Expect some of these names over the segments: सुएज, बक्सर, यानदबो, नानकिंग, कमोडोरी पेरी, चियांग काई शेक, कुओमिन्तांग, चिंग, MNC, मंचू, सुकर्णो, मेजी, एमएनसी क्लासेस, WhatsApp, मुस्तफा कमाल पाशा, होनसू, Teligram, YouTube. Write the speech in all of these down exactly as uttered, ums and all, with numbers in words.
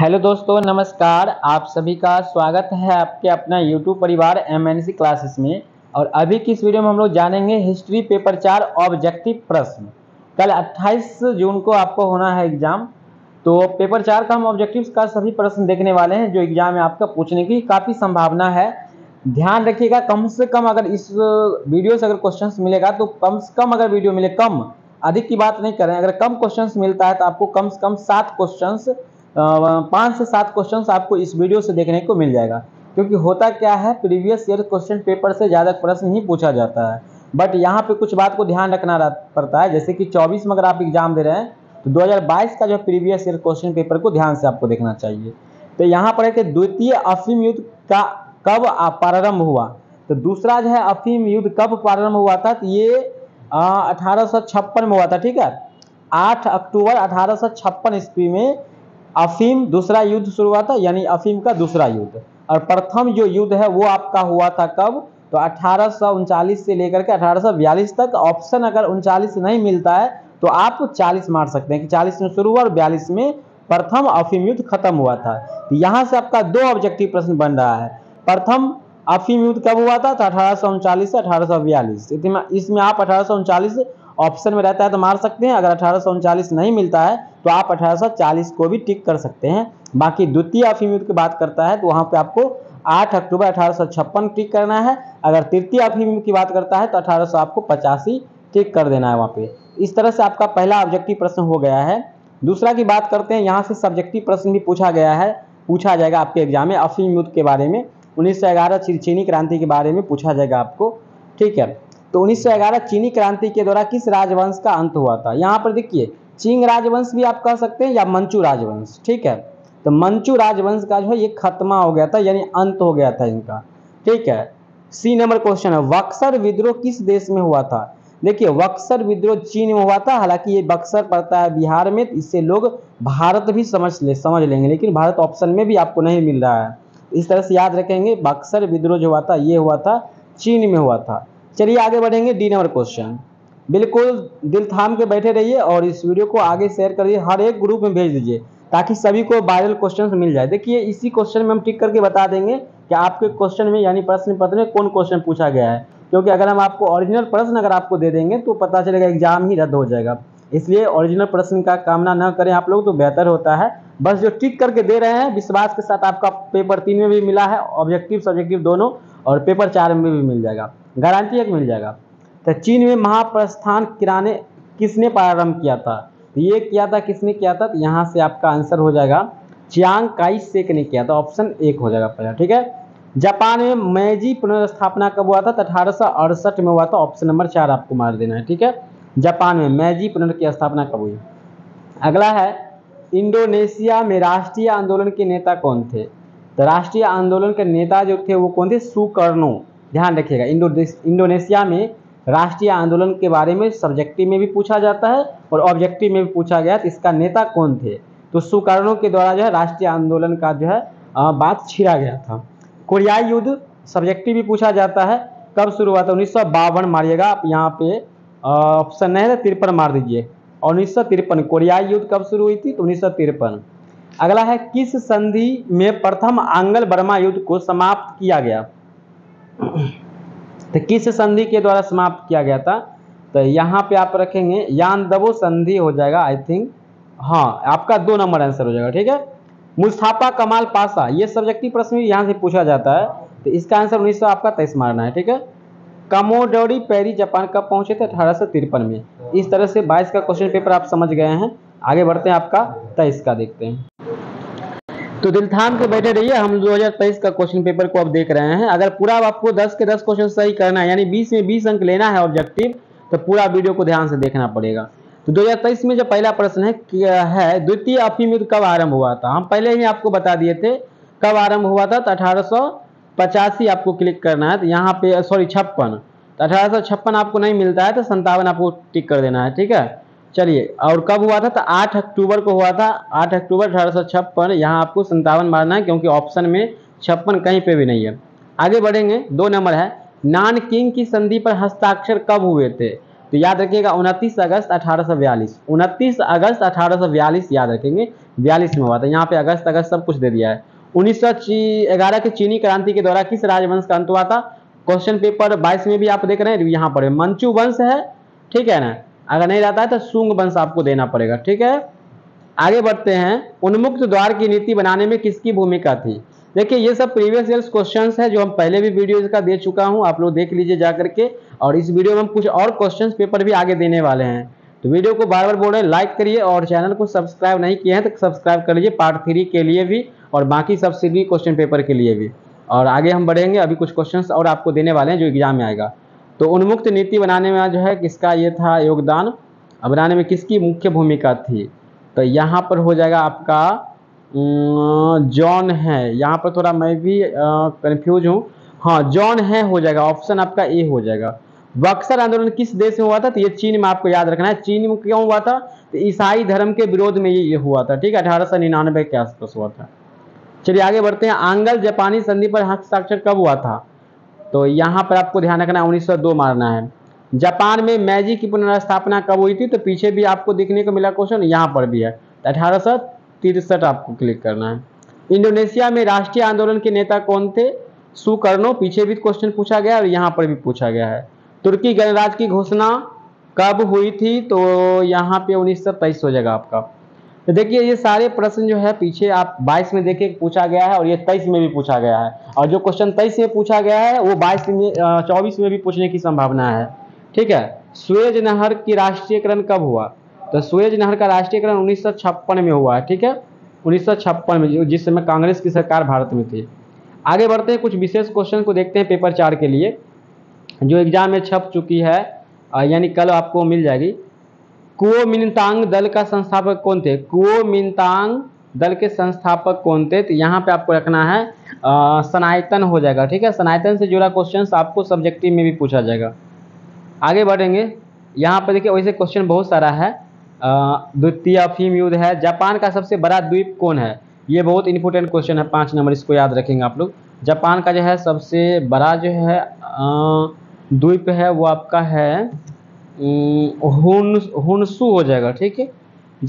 Hello दोस्तों, नमस्कार। आप सभी का स्वागत है आपके अपना यूट्यूब परिवार एमएनसी क्लासेस में। और अभी की इस वीडियो में हम लोग जानेंगे हिस्ट्री पेपर चार ऑब्जेक्टिव प्रश्न। कल अट्ठाईस जून को आपको होना है एग्जाम, तो पेपर चार का हम ऑब्जेक्टिव्स का सभी प्रश्न देखने वाले हैं जो एग्जाम में आपका पूछने की काफ़ी संभावना है। ध्यान रखिएगा, कम से कम अगर इस वीडियो से अगर क्वेश्चन मिलेगा तो कम से कम, अगर वीडियो मिले, कम अधिक की बात नहीं करें, अगर कम क्वेश्चन मिलता है तो आपको कम से कम सात क्वेश्चन पाँच से सात क्वेश्चंस आपको इस वीडियो से देखने को मिल जाएगा। क्योंकि होता क्या है, प्रीवियस ईयर क्वेश्चन पेपर से ज़्यादा प्रश्न ही पूछा जाता है, बट यहाँ पे कुछ बात को ध्यान रखना पड़ता है। जैसे कि चौबीस में अगर आप एग्जाम दे रहे हैं तो दो हज़ार बाईस का जो प्रीवियस ईयर क्वेश्चन पेपर को ध्यान से आपको देखना चाहिए। तो यहाँ पर है कि द्वितीय अफीम युद्ध का कब प्रारंभ हुआ, तो दूसरा जो है अफीम युद्ध कब प्रारंभ हुआ था, तो ये अठारह सौ छप्पन में हुआ था। ठीक है, आठ अक्टूबर अठारह सौ छप्पन ईस्वी में अफीम दूसरा युद्ध शुरू हुआ था, यानी अफीम का दूसरा युद्ध। और प्रथम जो युद्ध है वो आपका हुआ था कब, तो अठारह सौ उनचालीस से लेकर के अठारह सौ बयालीस तक। ऑप्शन अगर उनचालीस नहीं मिलता है तो आप चालीस मार सकते हैं कि चालीस में शुरू हुआ और बयालीस में प्रथम अफीम युद्ध खत्म हुआ था। तो यहाँ से आपका दो ऑब्जेक्टिव प्रश्न बन रहा है। प्रथम अफीम युद्ध कब हुआ था, तो अठारह सौ उनचालीस से अठारह सौ बयालीस। इसमें आप अठारह सौ उनचालीस ऑप्शन में रहता है तो मार सकते हैं, अगर अठारह सौ उनचालीस नहीं मिलता है तो आप अठारह सौ चालीस को भी टिक कर सकते हैं। बाकी द्वितीय अफीम युद्ध की बात करता है तो वहाँ पे आपको आठ अक्टूबर अठारह सौ छप्पन टिक करना है। अगर तृतीय अफीम युद्ध की बात करता है तो अठारह सौ आपको पचासी टिक कर देना है वहाँ पे। इस तरह से आपका पहला ऑब्जेक्टिव प्रश्न हो गया है। दूसरा की बात करते हैं, यहाँ से सब्जेक्टिव प्रश्न भी पूछा गया है, पूछा जाएगा आपके एग्जाम में। अफीम युद्ध के बारे में, उन्नीस सौ ग्यारह चीनी क्रांति के बारे में पूछा जाएगा आपको। ठीक है, तो उन्नीस सौ ग्यारह चीनी क्रांति के द्वारा किस राजवंश का अंत हुआ था। यहाँ पर देखिए, चिंग राजवंश भी आप कह सकते हैं या मंचू राजवंश। ठीक है, तो मंचू राजवंश का जो है ये खत्मा हो गया था, यानी अंत हो गया था इनका। ठीक है, सी नंबर क्वेश्चन है, बक्सर विद्रोह किस देश में हुआ था। देखिए, बक्सर विद्रोह चीन में हुआ था। हालांकि ये बक्सर पड़ता है बिहार में, इससे लोग भारत भी समझ ले समझ लेंगे, लेकिन भारत ऑप्शन में भी आपको नहीं मिल रहा है। इस तरह से याद रखेंगे, बक्सर विद्रोह जो हुआ था ये हुआ था चीन में हुआ था। चलिए आगे बढ़ेंगे, डी नंबर क्वेश्चन। बिल्कुल दिल थाम के बैठे रहिए और इस वीडियो को आगे शेयर करिए, हर एक ग्रुप में भेज दीजिए ताकि सभी को वायरल क्वेश्चन मिल जाए। देखिए, इसी क्वेश्चन में हम टिक करके बता देंगे कि आपके क्वेश्चन में यानी प्रश्न पत्र में कौन क्वेश्चन पूछा गया है, क्योंकि अगर हम आपको ओरिजिनल प्रश्न अगर आपको दे देंगे तो पता चलेगा एग्जाम ही रद्द हो जाएगा। इसलिए ओरिजिनल प्रश्न का कामना न करें आप लोग तो बेहतर होता है। बस जो टिक करके दे रहे हैं विश्वास के साथ, आपका पेपर तीन में भी मिला है ऑब्जेक्टिव सब्जेक्टिव दोनों, और पेपर चार में भी मिल जाएगा, गारंटी एक मिल जाएगा। तो चीन में महाप्रस्थान किराने किसने प्रारंभ किया था, ये किया था किसने किया था, तो यहाँ से आपका आंसर हो जाएगा चियांग काई शेक ने किया था, ऑप्शन एक हो जाएगा पहला। ठीक है, जापान में मेजी पुनर्स्थापना कब हुआ था, तो अठारह सौ अड़सठ में हुआ था, ऑप्शन नंबर चार आपको मार देना है। ठीक है, जापान में मेजी पुनर्स्थापना कब हुई। अगला है, इंडोनेशिया में राष्ट्रीय आंदोलन के नेता कौन थे, तो राष्ट्रीय आंदोलन के नेता जो थे वो कौन थे, सुकर्णो। ध्यान रखिएगा, इंडोनेशिया में राष्ट्रीय आंदोलन के बारे में सब्जेक्टिव में भी पूछा जाता है और ऑब्जेक्टिव में भी पूछा गया, तो इसका नेता कौन थे, तो सुकर्णो के द्वारा जो है राष्ट्रीय आंदोलन का जो है बात छेड़ा गया था। कोरियाई युद्ध सब्जेक्टिव भी पूछा जाता है, कब शुरू हुआ था, उन्नीस सौ बावन मारिएगा आप, यहाँ पे ऑप्शन नहीं है तिरपन मार दीजिए, और उन्नीस सौ तिरपन कोरियाई युद्ध कब शुरू हुई थी, तो उन्नीस सौ तिरपन। अगला है, किस संधि में प्रथम आंग्ल बर्मा युद्ध को समाप्त किया गया, तो किस संधि के द्वारा समाप्त किया गया था, तो यहाँ पे आप रखेंगे यानदबो संधि हो जाएगा आई थिंक। हाँ, आपका दो नंबर आंसर हो जाएगा। ठीक है, मुस्तफा कमाल पाशा, ये सब्जेक्टिव प्रश्न भी यहाँ से पूछा जाता है, तो इसका आंसर उन्नीस सौ आपका तेईस मारना है। ठीक है, कमोडोरी पेरी जापान कब पहुंचे थे, अठारह सौ तिरपन में। इस तरह से बाईस का क्वेश्चन पेपर आप समझ गए हैं। आगे बढ़ते हैं, आपका तेईस का देखते हैं। तो दिल थाम के बैठे रहिए, हम दो हज़ार तेईस का क्वेश्चन पेपर को आप देख रहे हैं। अगर पूरा आपको दस के दस क्वेश्चन सही करना है, यानी बीस में बीस अंक लेना है ऑब्जेक्टिव, तो पूरा वीडियो को ध्यान से देखना पड़ेगा। तो दो हज़ार तेईस में जो पहला प्रश्न है क्या है, द्वितीय अफीम युद्ध कब आरंभ हुआ था। हम पहले ही आपको बता दिए थे कब आरंभ हुआ था, तो अठारह सौ पचासी आपको क्लिक करना है, तो यहाँ पे सॉरी छप्पन, तो अठारह सौ छप्पन आपको नहीं मिलता है तो संतावन आपको टिक कर देना है। ठीक है, चलिए, और कब हुआ था, तो आठ अक्टूबर को हुआ था, आठ अक्टूबर अठारह सौ छप्पन। यहाँ आपको संतावन मारना है क्योंकि ऑप्शन में छप्पन कहीं पे भी नहीं है। आगे बढ़ेंगे, दो नंबर है, नानकिंग की संधि पर हस्ताक्षर कब हुए थे, तो याद रखिएगा उनतीस अगस्त अठारह सौ बयालीस उनतीस अगस्त अठारह सौ बयालीस याद रखेंगे, बयालीस में हुआ था। यहाँ पे अगस्त अगस्त सब कुछ दे दिया है। उन्नीस सौ ग्यारह की चीनी क्रांति के द्वारा किस राजवंश का अंत हुआ था? क्वेश्चन पेपर बाईस में भी आप देख रहे हैं, यहाँ पर मंचू वंश है, ठीक है ना। अगर नहीं रहता है तो शुंग वंश आपको देना पड़ेगा, ठीक है। आगे बढ़ते हैं, उन्मुक्त द्वार की नीति बनाने में किसकी भूमिका थी? देखिए ये सब प्रीवियस ईयर क्वेश्चंस है जो हम पहले भी वीडियो इसका दे चुका हूं, आप लोग देख लीजिए जा करके। और इस वीडियो में हम कुछ और क्वेश्चंस पेपर भी आगे देने वाले हैं। तो वीडियो को बार बार बोल रहे हैं लाइक करिए, और चैनल को सब्सक्राइब नहीं किए हैं तो सब्सक्राइब कर लीजिए पार्ट थ्री के लिए भी और बाकी सब्सिडी क्वेश्चन पेपर के लिए भी। और आगे हम बढ़ेंगे, अभी कुछ क्वेश्चन और आपको देने वाले हैं जो एग्जाम में आएगा। तो उन्मुक्त नीति बनाने में जो है किसका ये था योगदान, बनाने में किसकी मुख्य भूमिका थी? तो यहाँ पर हो जाएगा आपका जॉन है, यहाँ पर थोड़ा मैं भी कंफ्यूज हूँ, हाँ जॉन है हो जाएगा, ऑप्शन आपका ए हो जाएगा। बक्सर आंदोलन किस देश में हुआ था? तो ये चीन में आपको याद रखना है। चीन में क्यों हुआ था? तो ईसाई धर्म के विरोध में ये हुआ था, ठीक है, अठारह सौ निन्यानवे के आसपास हुआ था। चलिए आगे बढ़ते हैं, आंग्ल जापानी संधि पर हस्ताक्षर कब हुआ था? तो यहाँ पर आपको ध्यान रखना है उन्नीस सौ दो मारना है। जापान में मैजी की पुनर्स्थापना कब हुई थी? तो पीछे भी आपको देखने को मिला क्वेश्चन, यहाँ पर भी है, अठारह सौ तिरसठ आपको क्लिक करना है। इंडोनेशिया में राष्ट्रीय आंदोलन के नेता कौन थे? सुकर्णो, पीछे भी क्वेश्चन पूछा गया और यहाँ पर भी पूछा गया है। तुर्की गणराज्य की घोषणा कब हुई थी? तो यहाँ पे उन्नीस सौ तेईस हो जाएगा आपका। तो देखिए ये सारे प्रश्न जो है पीछे आप बाईस में देखिए पूछा गया है और ये तेईस में भी पूछा गया है, और जो क्वेश्चन तेईस में पूछा गया है वो बाईस में चौबीस में भी पूछने की संभावना है, ठीक है। सुएज नहर की राष्ट्रीयकरण कब हुआ? तो सुएज नहर का राष्ट्रीयकरण उन्नीस सौ छप्पन में हुआ है, ठीक है, उन्नीस सौ छप्पन में, जिस समय कांग्रेस की सरकार भारत में थी। आगे बढ़ते हैं, कुछ विशेष क्वेश्चन को देखते हैं पेपर चार के लिए जो एग्जाम में छप चुकी है, यानी कल आपको मिल जाएगी। कुओमिन्तांग दल का संस्थापक कौन थे? कुओमिन्तांग दल के संस्थापक कौन थे? तो यहाँ पे आपको रखना है आ, सनातन हो जाएगा, ठीक है। सनातन से जुड़ा क्वेश्चन आपको सब्जेक्टिव में भी पूछा जाएगा। आगे बढ़ेंगे, यहाँ पर देखिए वैसे क्वेश्चन बहुत सारा है। द्वितीय अफीम युद्ध है, जापान का सबसे बड़ा द्वीप कौन है? ये बहुत इंपॉर्टेंट क्वेश्चन है, पाँच नंबर, इसको याद रखेंगे आप लोग। जापान का जो है सबसे बड़ा जो है द्वीप है वो आपका है होनसू हो जाएगा, ठीक है।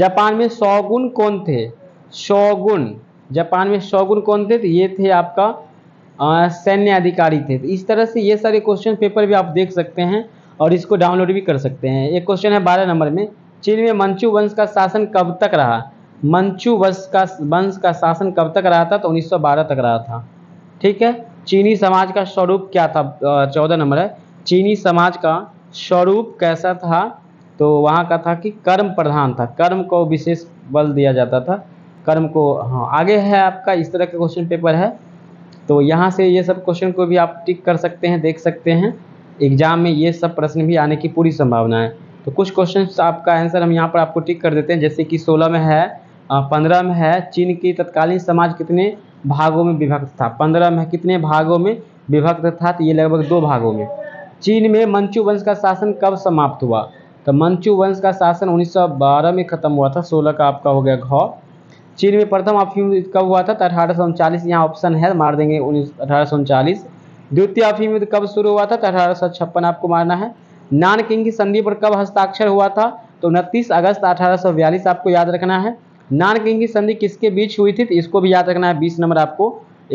जापान में शोगुन कौन थे? शोगुन, जापान में शोगुन कौन थे? तो ये थे आपका सैन्य अधिकारी थे। तो इस तरह से ये सारे क्वेश्चन पेपर भी आप देख सकते हैं और इसको डाउनलोड भी कर सकते हैं। एक क्वेश्चन है बारह नंबर में, चीन में मंचू वंश का शासन कब तक रहा? मंचू वंश का वंश का शासन कब तक रहा था? तो उन्नीस सौ बारह तक रहा था, ठीक है। चीनी समाज का स्वरूप क्या था? चौदह नंबर है, चीनी समाज का स्वरूप कैसा था? तो वहाँ का था कि कर्म प्रधान था, कर्म को विशेष बल दिया जाता था, कर्म को, हाँ। आगे है आपका इस तरह का क्वेश्चन पेपर है, तो यहाँ से ये सब क्वेश्चन को भी आप टिक कर सकते हैं, देख सकते हैं। एग्जाम में ये सब प्रश्न भी आने की पूरी संभावना है। तो कुछ क्वेश्चन आपका आंसर हम यहाँ पर आपको टिक कर देते हैं, जैसे कि सोलह में है, पंद्रह में है, चीन की तत्कालीन समाज कितने भागों में विभक्त था? पंद्रह में कितने भागों में विभक्त था? तो ये लगभग दो भागों में। चीन में मंचू वंश का शासन कब समाप्त हुआ? तो मंचू वंश का शासन उन्नीस सौ बारह में खत्म हुआ था, सोलह का आपका हो गया घ। चीन में प्रथम अफीम युद्ध कब हुआ था? तो अठारह सौ उनचालीस यहाँ ऑप्शन है, मार देंगे उन्नीस अठारह सौ उनचालीस। द्वितीय अफीम युद्ध कब शुरू हुआ था? तो अठारह सौ छप्पन आपको मारना है। नानकिंग की संधि पर कब हस्ताक्षर हुआ था? तो उनतीस अगस्त अठारह सौ बयालीस आपको याद रखना है। नानकिंग की संधि किसके बीच हुई थी? तो इसको भी याद रखना है, बीस नंबर आपको,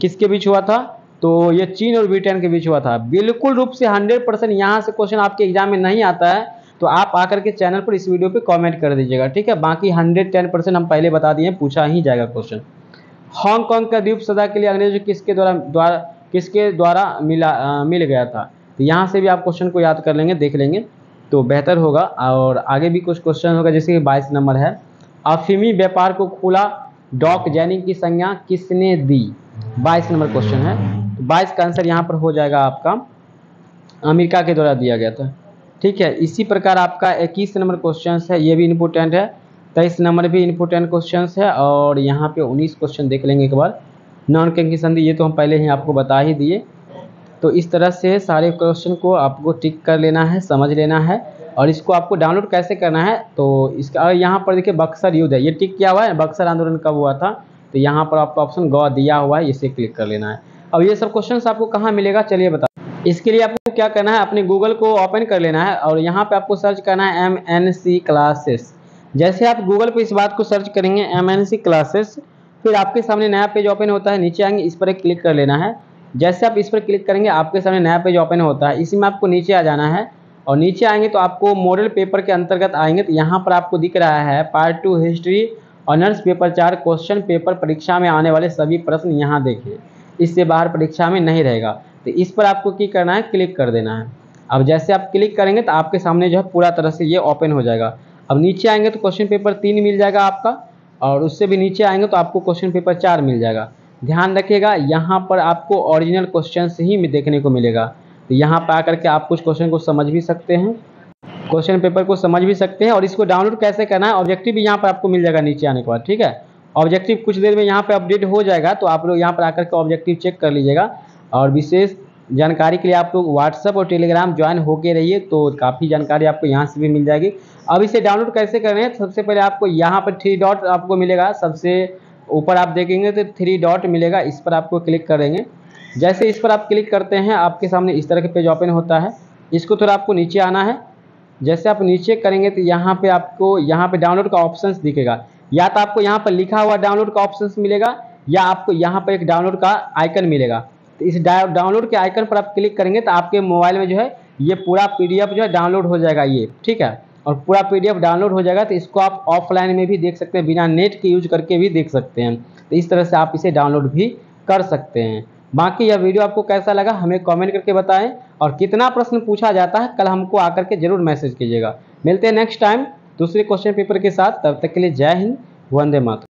किसके बीच हुआ था? तो ये चीन और ब्रिटेन के बीच हुआ था। बिल्कुल रूप से हंड्रेड परसेंट यहाँ से क्वेश्चन आपके एग्जाम में नहीं आता है तो आप आकर के चैनल पर इस वीडियो पर कॉमेंट कर दीजिएगा, ठीक है। बाकी हंड्रेड टेन परसेंट हम पहले बता दिए, पूछा ही जाएगा क्वेश्चन। हांगकॉन्ग का द्वीप सदा के लिए अंग्रेजों किसके द्वारा द्वारा किसके द्वारा मिला आ, मिल गया था? तो यहाँ से भी आप क्वेश्चन को याद कर लेंगे, देख लेंगे तो बेहतर होगा। और आगे भी कुछ क्वेश्चन होगा, जैसे कि बाईस नंबर है, अफीमी व्यापार को खुला डॉक जैनिंग की संज्ञा किसने दी? बाईस नंबर क्वेश्चन है, बाईस का आंसर यहाँ पर हो जाएगा आपका अमेरिका के द्वारा दिया गया था, ठीक है। इसी प्रकार आपका इक्कीस नंबर क्वेश्चन है, ये भी इम्पोर्टेंट है। तेईस नंबर भी इम्पोर्टेंट क्वेश्चन है, और यहाँ पे उन्नीस क्वेश्चन देख लेंगे एक बार। नानकिंग की संधि ये तो हम पहले ही आपको बता ही दिए। तो इस तरह से सारे क्वेश्चन को आपको टिक कर लेना है, समझ लेना है। और इसको आपको डाउनलोड कैसे करना है? तो इसका यहाँ पर देखिए बक्सर युद्ध है, ये टिक किया हुआ है, बक्सर आंदोलन कब हुआ था? तो यहाँ पर आपको ऑप्शन ग दिया हुआ है, इसे क्लिक कर लेना है। अब ये सब क्वेश्चन आपको कहाँ मिलेगा चलिए बता, इसके लिए आपको क्या करना है, अपने गूगल को ओपन कर लेना है और यहाँ पे आपको सर्च करना है एम एन सी क्लासेस। जैसे आप गूगल पे इस बात को सर्च करेंगे एम एन सी क्लासेस, फिर आपके सामने नया पेज ओपन होता है। नीचे आएंगे, इस पर क्लिक कर लेना है। जैसे आप इस पर क्लिक करेंगे आपके सामने नया पेज ओपन होता है। इसमें आपको नीचे आ जाना है और नीचे आएंगे तो आपको मॉडल पेपर के अंतर्गत आएंगे तो यहाँ पर आपको दिख रहा है part two history honours paper चार क्वेश्चन पेपर, परीक्षा में आने वाले सभी प्रश्न यहाँ देखिए, इससे बाहर परीक्षा में नहीं रहेगा। तो इस पर आपको क्या करना है, क्लिक कर देना है। अब जैसे आप क्लिक करेंगे तो आपके सामने जो है पूरा तरह से ये ओपन हो जाएगा। अब नीचे आएंगे तो क्वेश्चन पेपर तीन मिल जाएगा आपका, और उससे भी नीचे आएंगे तो आपको क्वेश्चन पेपर चार मिल जाएगा। ध्यान रखिएगा, यहाँ पर आपको ओरिजिनल क्वेश्चन ही देखने को मिलेगा। तो यहाँ पर आकर के आप कुछ क्वेश्चन को समझ भी सकते हैं, क्वेश्चन पेपर को समझ भी सकते हैं। और इसको डाउनलोड कैसे करना है, ऑब्जेक्टिव भी यहाँ पर आपको मिल जाएगा नीचे आने के बाद। ठीक है, ऑब्जेक्टिव कुछ देर में यहाँ पे अपडेट हो जाएगा, तो आप लोग यहाँ पर आकर के ऑब्जेक्टिव चेक कर लीजिएगा। और विशेष जानकारी के लिए आप लोग व्हाट्सअप और टेलीग्राम ज्वाइन होकर रहिए, तो काफ़ी जानकारी आपको यहाँ से भी मिल जाएगी। अब इसे डाउनलोड कैसे करना है, सबसे पहले आपको यहाँ पर थ्री डॉट आपको मिलेगा, सबसे ऊपर आप देखेंगे तो थ्री डॉट मिलेगा, इस पर आपको क्लिक करेंगे। जैसे इस पर आप क्लिक करते हैं आपके सामने इस तरह के पेज ओपन होता है। इसको थोड़ा आपको नीचे आना है। जैसे आप नीचे करेंगे तो यहाँ पे आपको यहाँ पे डाउनलोड का ऑप्शंस दिखेगा, या तो आपको यहाँ पर लिखा हुआ डाउनलोड का ऑप्शंस मिलेगा या आपको यहाँ पर एक डाउनलोड का आइकन मिलेगा। तो इस डाउनलोड के आइकन पर आप क्लिक करेंगे तो आपके मोबाइल में जो है ये पूरा पीडीएफ जो है डाउनलोड हो जाएगा ये। ठीक है, और पूरा पीडीएफ डाउनलोड हो जाएगा। तो इसको आप ऑफलाइन में भी देख सकते हैं, बिना नेट के यूज करके भी देख सकते हैं। तो इस तरह से आप इसे डाउनलोड भी कर सकते हैं। बाकी यह वीडियो आपको कैसा लगा हमें कमेंट करके बताएं, और कितना प्रश्न पूछा जाता है कल हमको आकर के जरूर मैसेज कीजिएगा। मिलते हैं नेक्स्ट टाइम दूसरे क्वेश्चन पेपर के साथ, तब तक के लिए जय हिंद, वंदे मातरम।